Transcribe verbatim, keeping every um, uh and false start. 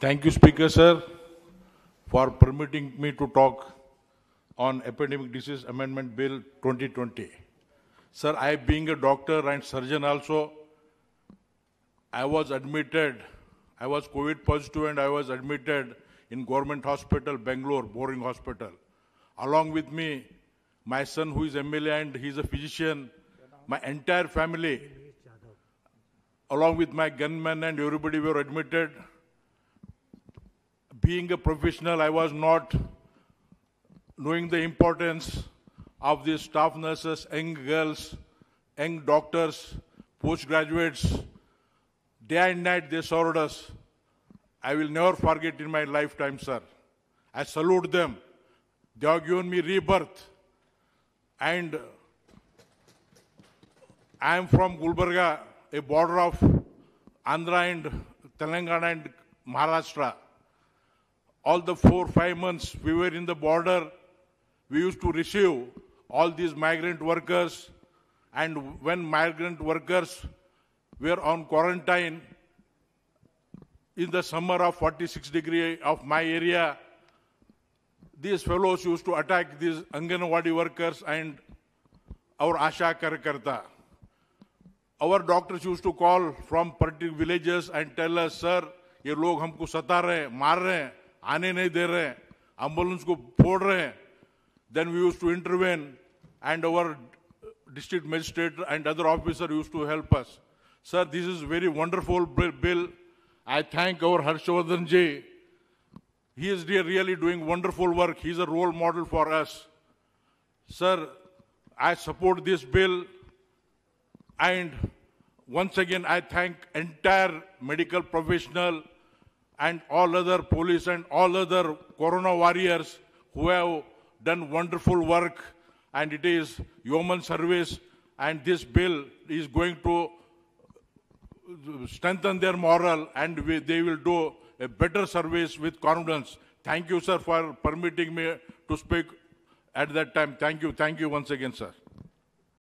Thank you, Speaker, sir, for permitting me to talk on Epidemic Diseases Amendment Bill twenty twenty. Sir, I being a doctor and surgeon also, I was admitted, I was COVID positive and I was admitted in Government Hospital, Bangalore, Boring Hospital. Along with me, my son who is M L A and he is a physician, my entire family, along with my gunmen and everybody were admitted. Being a professional, I was not knowing the importance of these staff nurses, young girls, young doctors, postgraduates. Day and night they served us. I will never forget in my lifetime, sir. I salute them. They have given me rebirth. And I am from Gulbarga, a border of Andhra and Telangana and Maharashtra. All the four, five months we were in the border, we used to receive all these migrant workers. And when migrant workers were on quarantine in the summer of forty-six degrees of my area, these fellows used to attack these Anganwadi workers and our Asha Karyakarta. Our doctors used to call from particular villages and tell us, sir, ये लोग हमको सता रहे हैं, मार रहे हैं, आने नहीं दे रहे हैं, ambulance को फोड़ रहे हैं. Then we used to intervene, and our district magistrate and other officers used to help us. Sir, this is very wonderful bill. I thank our Harshavadan ji. He is really doing wonderful work. He is a role model for us. Sir, I support this bill. And once again, I thank entire medical professional and all other police and all other corona warriors who have done wonderful work. And it is human service. And this bill is going to strengthen their morale, and we, they will do a better service with confidence. Thank you, sir, for permitting me to speak at that time. Thank you. Thank you once again, sir.